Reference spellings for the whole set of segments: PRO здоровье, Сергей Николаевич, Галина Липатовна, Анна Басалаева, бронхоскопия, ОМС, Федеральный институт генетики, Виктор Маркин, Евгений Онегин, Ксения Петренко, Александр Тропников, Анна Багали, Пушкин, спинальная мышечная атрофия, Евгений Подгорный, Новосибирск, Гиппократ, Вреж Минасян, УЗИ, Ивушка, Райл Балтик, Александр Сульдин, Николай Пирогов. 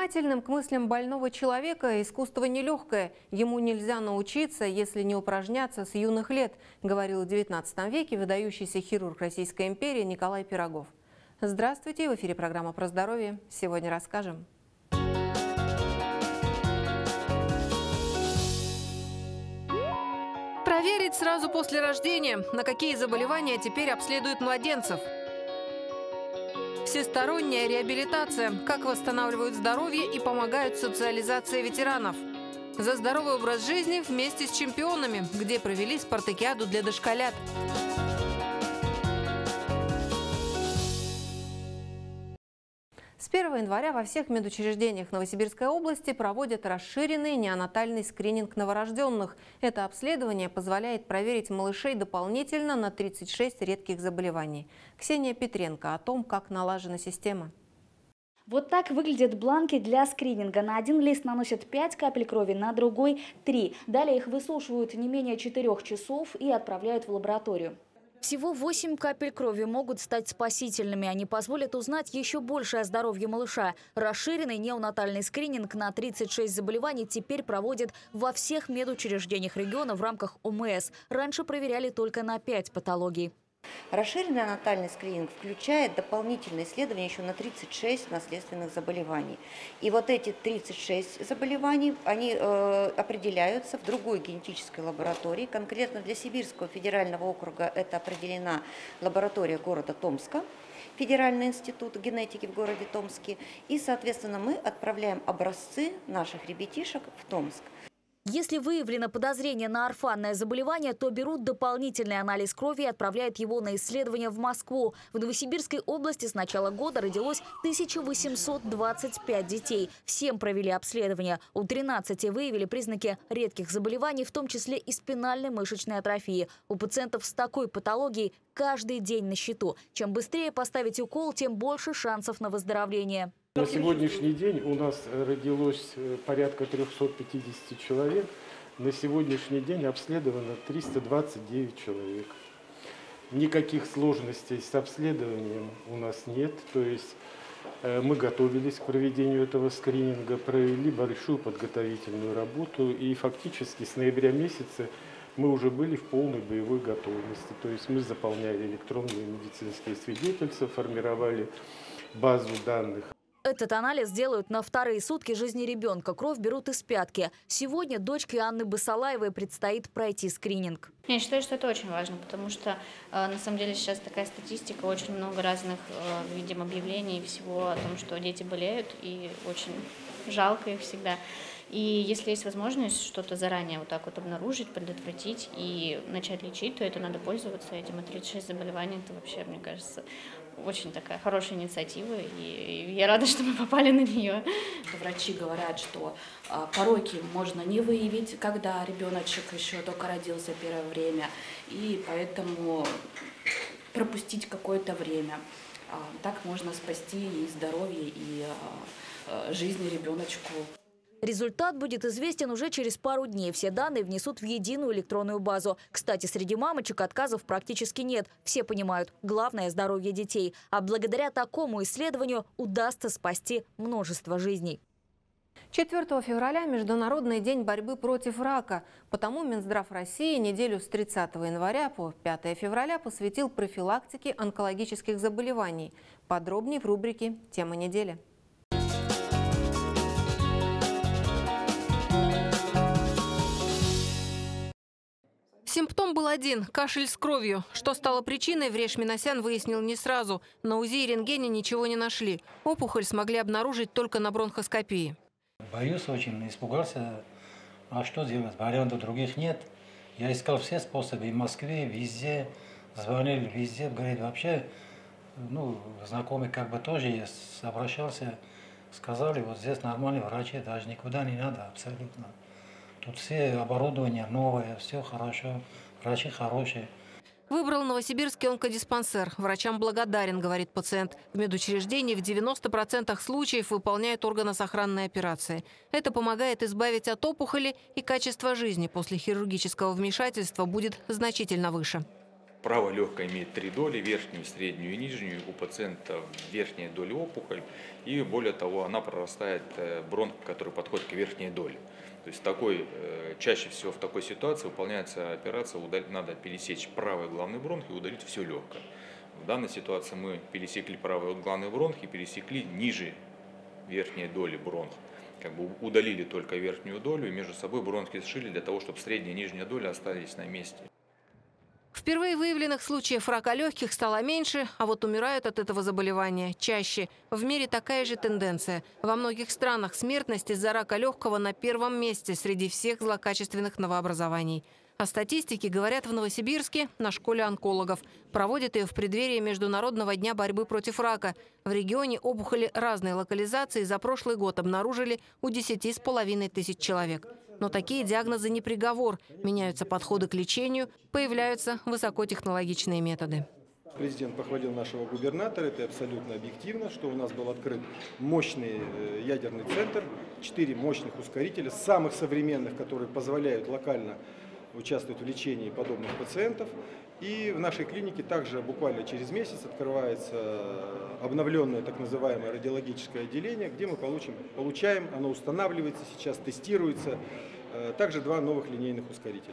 Внимательным к мыслям больного человека искусство нелегкое. Ему нельзя научиться, если не упражняться с юных лет, говорил в 19 веке выдающийся хирург Российской империи Николай Пирогов. Здравствуйте, в эфире программа «Про здоровье». Сегодня расскажем. Проверить сразу после рождения, на какие заболевания теперь обследуют младенцев. Всесторонняя реабилитация. Как восстанавливают здоровье и помогают социализации ветеранов. За здоровый образ жизни вместе с чемпионами, где провели спартакиаду для дошколят. С 1 января во всех медучреждениях Новосибирской области проводят расширенный неонатальный скрининг новорожденных. Это обследование позволяет проверить малышей дополнительно на 36 редких заболеваний. Ксения Петренко о том, как налажена система. Вот так выглядят бланки для скрининга. На один лист наносят 5 капель крови, на другой – 3. Далее их высушивают не менее 4 часов и отправляют в лабораторию. Всего 8 капель крови могут стать спасительными. Они позволят узнать еще больше о здоровье малыша. Расширенный неонатальный скрининг на 36 заболеваний теперь проводят во всех медучреждениях региона в рамках ОМС. Раньше проверяли только на 5 патологий. Расширенный неонатальный скрининг включает дополнительные исследования еще на 36 наследственных заболеваний. И вот эти 36 заболеваний, они определяются в другой генетической лаборатории. Конкретно для Сибирского федерального округа это определена лаборатория города Томска, Федеральный институт генетики в городе Томске. И, соответственно, мы отправляем образцы наших ребятишек в Томск. Если выявлено подозрение на орфанное заболевание, то берут дополнительный анализ крови и отправляют его на исследование в Москву. В Новосибирской области с начала года родилось 1825 детей. Всем провели обследование. У 13 выявили признаки редких заболеваний, в том числе и спинальной мышечной атрофии. У пациентов с такой патологией каждый день на счету. Чем быстрее поставить укол, тем больше шансов на выздоровление. На сегодняшний день у нас родилось порядка 350 человек. На сегодняшний день обследовано 329 человек. Никаких сложностей с обследованием у нас нет. То есть мы готовились к проведению этого скрининга, провели большую подготовительную работу. И фактически с ноября месяца мы уже были в полной боевой готовности. То есть мы заполняли электронные медицинские свидетельства, формировали базу данных. Этот анализ делают на вторые сутки жизни ребенка. Кровь берут из пятки. Сегодня дочке Анны Басалаевой предстоит пройти скрининг. Я считаю, что это очень важно, потому что на самом деле сейчас такая статистика, очень много разных, видимо, объявлений и всего о том, что дети болеют, и очень жалко их всегда. И если есть возможность что-то заранее вот так вот обнаружить, предотвратить и начать лечить, то это надо пользоваться этим. И 36 заболеваний – это вообще, мне кажется, очень такая хорошая инициатива, и я рада, что мы попали на нее. Врачи говорят, что пороки можно не выявить, когда ребеночек еще только родился первое время, и поэтому пропустить какое-то время. Так можно спасти и здоровье, и жизнь ребеночку. Результат будет известен уже через пару дней. Все данные внесут в единую электронную базу. Кстати, среди мамочек отказов практически нет. Все понимают, главное – здоровье детей. А благодаря такому исследованию удастся спасти множество жизней. 4 февраля – Международный день борьбы против рака. Потому Минздрав России неделю с 30 января по 5 февраля посвятил профилактике онкологических заболеваний. Подробнее в рубрике «Тема недели». Симптом был один – кашель с кровью. Что стало причиной, Вреж Минасян выяснил не сразу. На УЗИ и рентгене ничего не нашли. Опухоль смогли обнаружить только на бронхоскопии. Боюсь очень, испугался. А что делать? Вариантов других нет. Я искал все способы. И в Москве, везде. Звонили везде. Говорит, вообще, ну, знакомый как бы тоже есть. Обращался, сказали, вот здесь нормальные врачи, даже никуда не надо абсолютно. Тут все оборудование новое, все хорошо, врачи хорошие. Выбрал Новосибирский онкодиспансер. Врачам благодарен, говорит пациент. В медучреждении в 90% случаев выполняют органосохранные операции. Это помогает избавить от опухоли, и качество жизни после хирургического вмешательства будет значительно выше. Правая легкая имеет 3 доли, верхнюю, среднюю и нижнюю. У пациента верхняя доля опухоль, и более того, она прорастает бронх, который подходит к верхней доле. То есть чаще всего в такой ситуации выполняется операция, надо пересечь правый главный бронх и удалить все легкое. В данной ситуации мы пересекли правый главный бронх и пересекли ниже верхней доли бронх. Как бы удалили только верхнюю долю и между собой бронхи сшили для того, чтобы средняя и нижняя доля остались на месте. Впервые выявленных случаев рака легких стало меньше, а вот умирают от этого заболевания чаще. В мире такая же тенденция. Во многих странах смертность из-за рака легкого на первом месте среди всех злокачественных новообразований. О статистике говорят в Новосибирске на школе онкологов. Проводят ее в преддверии Международного дня борьбы против рака. В регионе опухоли разной локализации за прошлый год обнаружили у 10,5 тысяч человек. Но такие диагнозы не приговор. Меняются подходы к лечению, появляются высокотехнологичные методы. Президент похвалил нашего губернатора, это абсолютно объективно, что у нас был открыт мощный ядерный центр, 4 мощных ускорителя, самых современных, которые позволяют локально участвовать в лечении подобных пациентов. И в нашей клинике также буквально через месяц открывается обновленное так называемое радиологическое отделение, где мы получаем, оно устанавливается, сейчас тестируется, также 2 новых линейных ускорителя.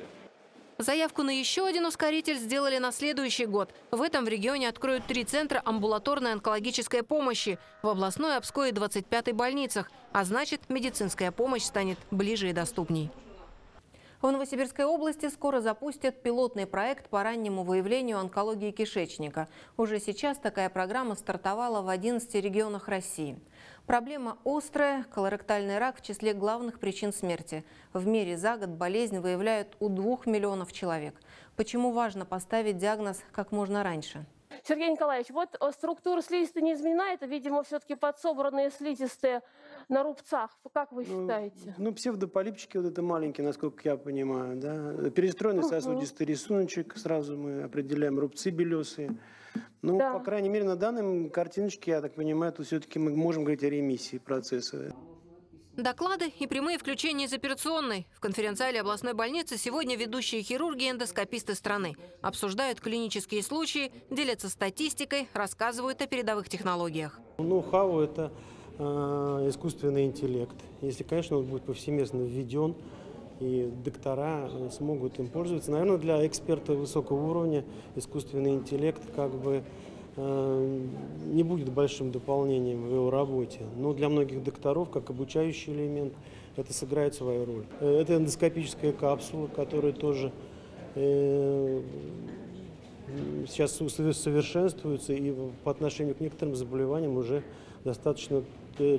Заявку на еще один ускоритель сделали на следующий год. В этом в регионе откроют 3 центра амбулаторной онкологической помощи в областной, Обской и 25-й больницах, а значит, медицинская помощь станет ближе и доступней. В Новосибирской области скоро запустят пилотный проект по раннему выявлению онкологии кишечника. Уже сейчас такая программа стартовала в 11 регионах России. Проблема острая, колоректальный рак в числе главных причин смерти. В мире за год болезнь выявляют у 2 миллионов человек. Почему важно поставить диагноз как можно раньше? Сергей Николаевич, вот структура слизистой не изменена, это, видимо, все-таки подсобранные слизистые на рубцах. Как вы считаете? Ну, псевдополипчики вот это маленькие, насколько я понимаю, да? Перестроенный сосудистый рисуночек, сразу мы определяем рубцы белесые. Ну, да. По крайней мере, на данной картиночке, я так понимаю, тут все-таки мы можем говорить о ремиссии процесса. Доклады и прямые включения из операционной. В конференц-зале областной больницы сегодня ведущие хирурги и эндоскописты страны обсуждают клинические случаи, делятся статистикой, рассказывают о передовых технологиях. Ноу-хау – это искусственный интеллект. Если, конечно, он будет повсеместно введен, и доктора смогут им пользоваться. Наверное, для эксперта высокого уровня искусственный интеллект как бы не будет большим дополнением в его работе. Но для многих докторов, как обучающий элемент, это сыграет свою роль. Это эндоскопическая капсула, которая тоже сейчас совершенствуется и по отношению к некоторым заболеваниям уже достаточно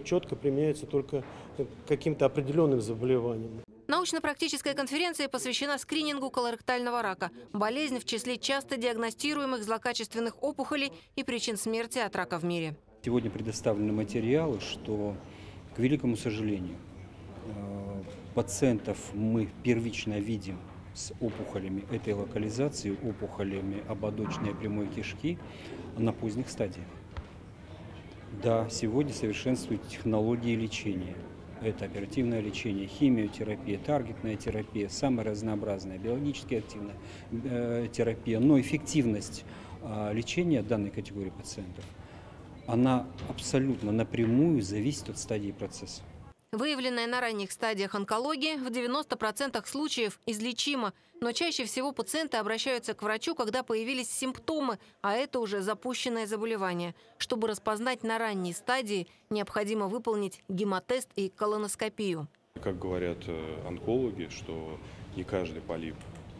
четко применяется только к каким-то определенным заболеваниям. Научно-практическая конференция посвящена скринингу колоректального рака. Болезнь в числе часто диагностируемых злокачественных опухолей и причин смерти от рака в мире. Сегодня предоставлены материалы, что, к великому сожалению, пациентов мы первично видим с опухолями этой локализации, опухолями ободочной прямой кишки на поздних стадиях. Да, сегодня совершенствуют технологии лечения. Это оперативное лечение, химиотерапия, таргетная терапия, самая разнообразная, биологически активная терапия. Но эффективность лечения данной категории пациентов, она абсолютно напрямую зависит от стадии процесса. Выявленная на ранних стадиях онкологии в 90% случаев излечима. Но чаще всего пациенты обращаются к врачу, когда появились симптомы, а это уже запущенное заболевание. Чтобы распознать на ранней стадии, необходимо выполнить гемотест и колоноскопию. Как говорят онкологи, что не каждый полип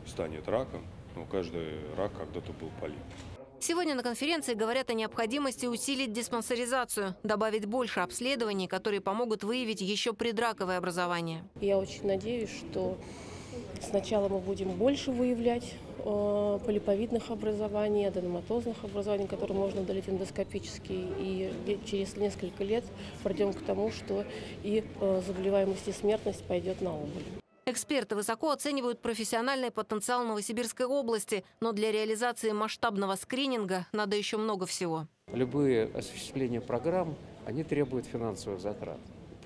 станет раком, но каждый рак когда-то был полипом. Сегодня на конференции говорят о необходимости усилить диспансеризацию, добавить больше обследований, которые помогут выявить еще предраковое образование. Я очень надеюсь, что сначала мы будем больше выявлять полиповидных образований, аденоматозных образований, которые можно удалить эндоскопически. И через несколько лет придем к тому, что и заболеваемость и смертность пойдет на убыль. Эксперты высоко оценивают профессиональный потенциал Новосибирской области, но для реализации масштабного скрининга надо еще много всего. Любые осуществления программ, они требуют финансовых затрат.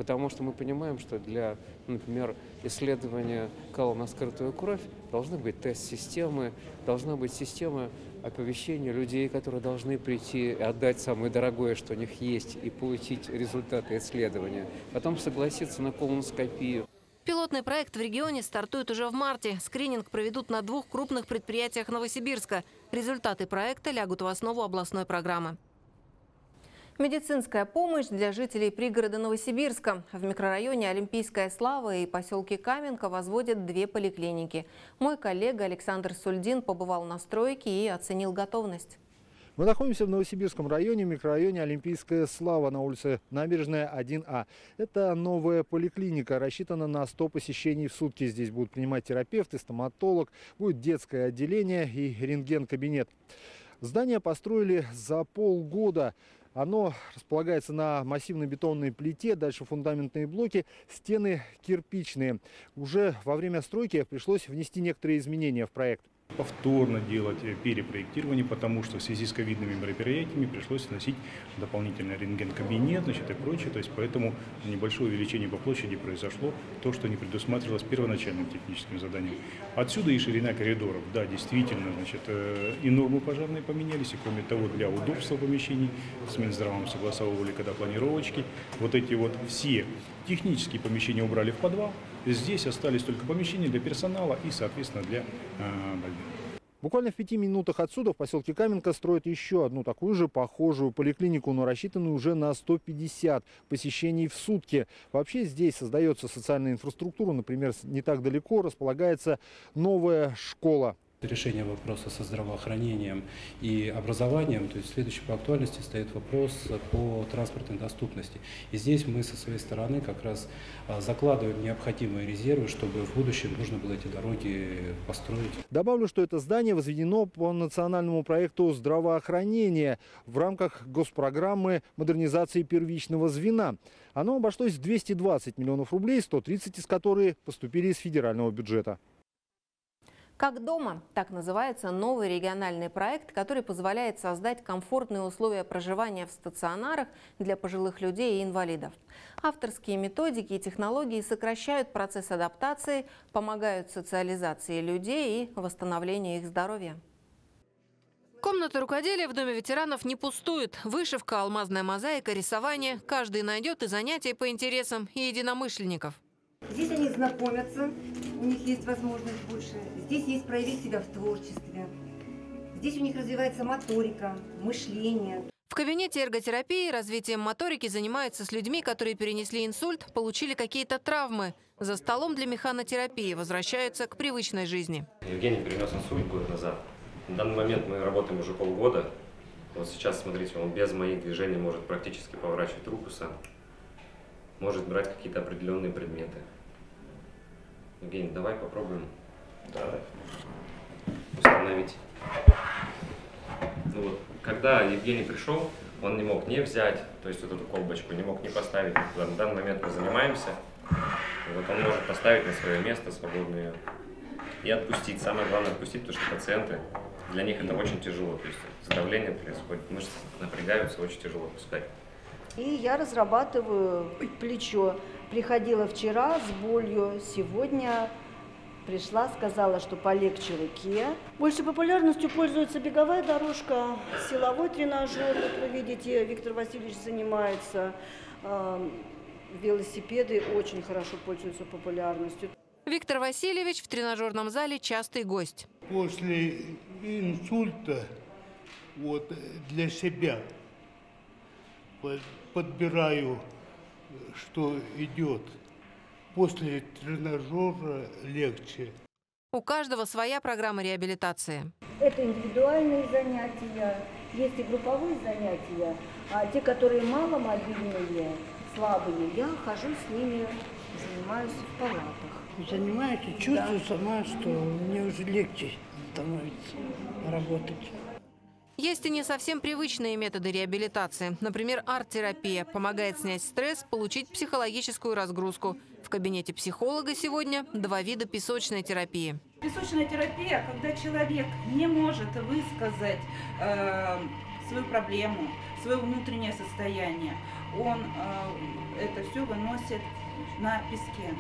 Потому что мы понимаем, что для, например, исследования кала на скрытую кровь должны быть тест-системы, должна быть система оповещения людей, которые должны прийти и отдать самое дорогое, что у них есть, и получить результаты исследования. Потом согласиться на колоноскопию. Пилотный проект в регионе стартует уже в марте. Скрининг проведут на 2 крупных предприятиях Новосибирска. Результаты проекта лягут в основу областной программы. Медицинская помощь для жителей пригорода Новосибирска. В микрорайоне Олимпийская слава и поселке Каменка возводят 2 поликлиники. Мой коллега Александр Сульдин побывал на стройке и оценил готовность. Мы находимся в Новосибирском районе, микрорайоне Олимпийская слава на улице Набережная 1А. Это новая поликлиника, рассчитана на 100 посещений в сутки. Здесь будут принимать терапевты, стоматолог, будет детское отделение и рентген-кабинет. Здание построили за полгода. Оно располагается на массивной бетонной плите, дальше фундаментные блоки, стены кирпичные. Уже во время стройки пришлось внести некоторые изменения в проект. Повторно делать перепроектирование, потому что в связи с ковидными мероприятиями пришлось вносить дополнительный рентген-кабинет и прочее. То есть поэтому небольшое увеличение по площади произошло, то, что не предусматривалось первоначальным техническим заданием. Отсюда и ширина коридоров. Да, действительно, и нормы пожарные поменялись, и кроме того, для удобства помещений с Минздравом согласовывали, когда планировочки. Вот эти вот все технические помещения убрали в подвал. Здесь остались только помещения для персонала и, соответственно, для больных. Буквально в 5 минутах отсюда в поселке Каменка строят еще одну такую же похожую поликлинику, но рассчитанную уже на 150 посещений в сутки. Вообще здесь создается социальная инфраструктура. Например, не так далеко располагается новая школа. Решение вопроса со здравоохранением и образованием, то есть следующий по актуальности стоит вопрос по транспортной доступности. И здесь мы со своей стороны как раз закладываем необходимые резервы, чтобы в будущем нужно было эти дороги построить. Добавлю, что это здание возведено по национальному проекту здравоохранения в рамках госпрограммы модернизации первичного звена. Оно обошлось в 220 миллионов рублей, 130 из которых поступили из федерального бюджета. «Как дома» – так называется новый региональный проект, который позволяет создать комфортные условия проживания в стационарах для пожилых людей и инвалидов. Авторские методики и технологии сокращают процесс адаптации, помогают социализации людей и восстановлению их здоровья. Комната рукоделия в Доме ветеранов не пустует. Вышивка, алмазная мозаика, рисование – каждый найдет и занятия по интересам, и единомышленников. Здесь они знакомятся, у них есть возможность больше. Здесь есть проявить себя в творчестве. Здесь у них развивается моторика, мышление. В кабинете эрготерапии развитием моторики занимаются с людьми, которые перенесли инсульт, получили какие-то травмы. За столом для механотерапии возвращаются к привычной жизни. Евгений перенес инсульт год назад. На данный момент мы работаем уже полгода. Вот сейчас, смотрите, он без моих движений может практически поворачивать руку сам. Может брать какие-то определенные предметы. Евгений, давай попробуем. Да. Установить. Ну, вот, когда Евгений пришел, он не мог не взять, то есть вот эту колбочку, не мог не поставить. В данный момент мы занимаемся. Вот он может поставить на свое место свободное и отпустить. Самое главное отпустить, потому что пациенты, для них это очень тяжело. То есть сдавление происходит, мышцы напрягаются, очень тяжело отпускать. И я разрабатываю плечо. Приходила вчера с болью, сегодня пришла, сказала, что полегче руке. Большей популярностью пользуется беговая дорожка, силовой тренажер, вот вы видите, Виктор Васильевич занимается. Велосипеды очень хорошо пользуются популярностью. Виктор Васильевич в тренажерном зале частый гость. После инсульта вот для себя подбираю, что идет. После тренажера легче. У каждого своя программа реабилитации. Это индивидуальные занятия, есть и групповые занятия. А те, которые маломобильные, слабые, я хожу с ними, занимаюсь в палатах. Занимаюсь и чувствую сама, что мне уже легче становится работать. Есть и не совсем привычные методы реабилитации. Например, арт-терапия помогает снять стресс, получить психологическую разгрузку. В кабинете психолога сегодня 2 вида песочной терапии. Песочная терапия, когда человек не может высказать свою проблему, свое внутреннее состояние. Он это все выносит на песке.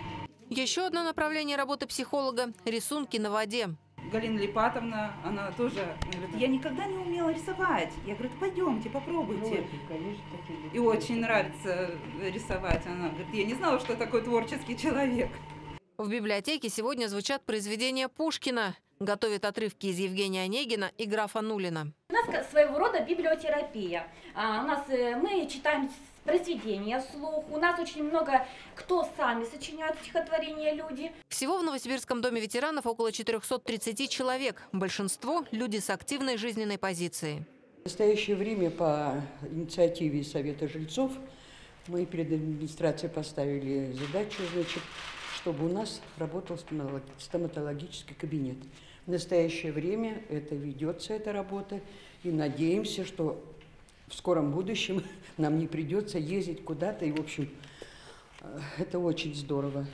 Еще одно направление работы психолога – рисунки на воде. Галина Липатовна, она тоже говорит, я никогда не умела рисовать. Я говорю, пойдемте, попробуйте. И очень нравится рисовать. Она говорит, я не знала, что такой творческий человек. В библиотеке сегодня звучат произведения Пушкина. Готовят отрывки из Евгения Онегина и графа Нулина. У нас своего рода библиотерапия. Мы читаем произведения вслух. У нас очень много кто сами сочиняют стихотворения люди. Всего в Новосибирском доме ветеранов около 430 человек. Большинство – люди с активной жизненной позицией. В настоящее время по инициативе Совета жильцов мы перед администрацией поставили задачу, значит, чтобы у нас работал стоматологический кабинет. В настоящее время это ведется, эта работа, и надеемся, что в скором будущем нам не придется ездить куда-то, и, в общем, это очень здорово.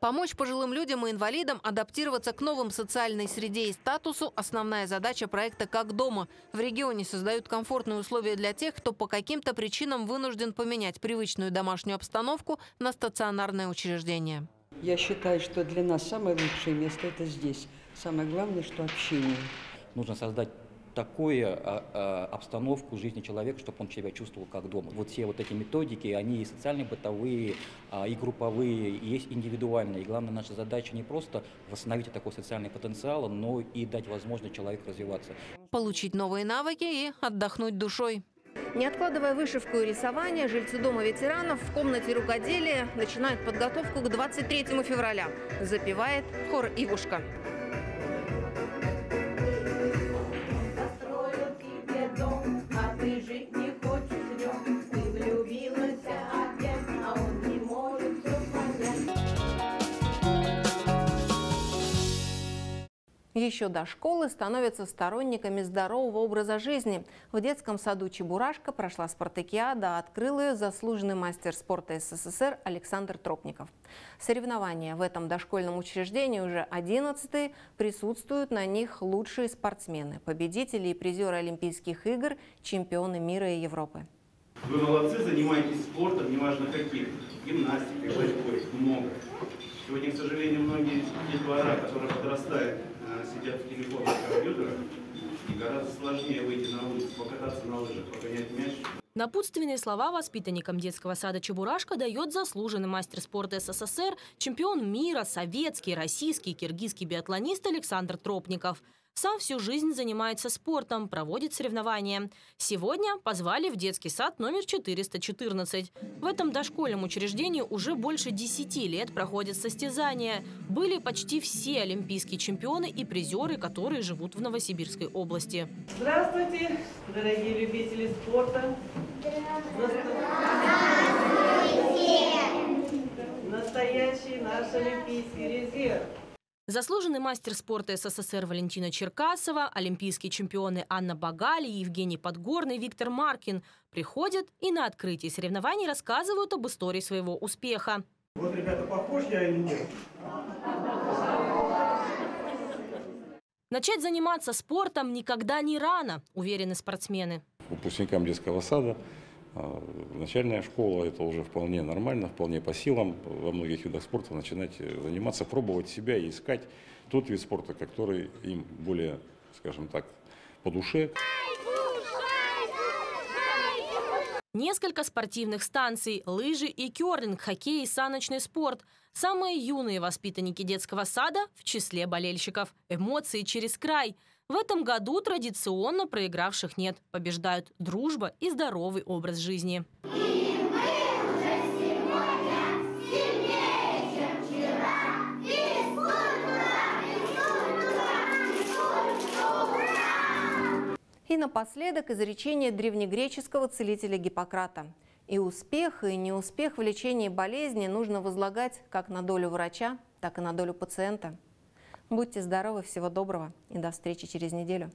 Помочь пожилым людям и инвалидам адаптироваться к новым социальной среде и статусу – основная задача проекта «Как дома». В регионе создают комфортные условия для тех, кто по каким-то причинам вынужден поменять привычную домашнюю обстановку на стационарное учреждение. Я считаю, что для нас самое лучшее место – это здесь. Самое главное, что общение. Нужно создать такую обстановку жизни человека, чтобы он себя чувствовал как дома. Вот все вот эти методики, они и социальные, бытовые, и групповые, и есть индивидуальные. И главная наша задача не просто восстановить такой социальный потенциал, но и дать возможность человеку развиваться. Получить новые навыки и отдохнуть душой. Не откладывая вышивку и рисование, жильцы дома ветеранов в комнате рукоделия начинают подготовку к 23 февраля. Запевает хор «Ивушка». Еще до школы становятся сторонниками здорового образа жизни. В детском саду «Чебурашка» прошла спартакиада, а открыл ее заслуженный мастер спорта СССР Александр Тропников. Соревнования в этом дошкольном учреждении уже 11-й, присутствуют на них лучшие спортсмены, победители и призеры Олимпийских игр, чемпионы мира и Европы. Вы молодцы, занимаетесь спортом, неважно каким, гимнастикой, борьбой, много. Сегодня, к сожалению, многие детвора, которые подрастают, сидят в телефонах, компьютерах, и гораздо сложнее выйти на улицу, покататься на лыжах, погонять мяч. Напутственные слова воспитанникам детского сада «Чебурашка» дает заслуженный мастер спорта СССР, чемпион мира, советский, российский, киргизский биатлонист Александр Тропников. Сам всю жизнь занимается спортом, проводит соревнования. Сегодня позвали в детский сад номер 414. В этом дошкольном учреждении уже больше 10 лет проходят состязания. Были почти все олимпийские чемпионы и призеры, которые живут в Новосибирской области. Здравствуйте, дорогие любители спорта. Здравствуйте. Настоящий наш олимпийский резерв. Заслуженный мастер спорта СССР Валентина Черкасова, олимпийские чемпионы Анна Багали, Евгений Подгорный, Виктор Маркин приходят и на открытии соревнований рассказывают об истории своего успеха. Вот, ребята, похож я или нет? Начать заниматься спортом никогда не рано, уверены спортсмены. Выпускникам детского сада начальная школа – это уже вполне нормально, вполне по силам во многих видах спорта начинать заниматься, пробовать себя и искать тот вид спорта, который им более, скажем так, по душе. Несколько спортивных станций – лыжи и керлинг, хоккей и саночный спорт. Самые юные воспитанники детского сада в числе болельщиков. Эмоции через край. В этом году традиционно проигравших нет. Побеждают дружба и здоровый образ жизни. И мы уже сегодня сильнее, чем вчера. Физкультура! И напоследок изречение древнегреческого целителя Гиппократа. И успех, и неуспех в лечении болезни нужно возлагать как на долю врача, так и на долю пациента. Будьте здоровы, всего доброго и до встречи через неделю.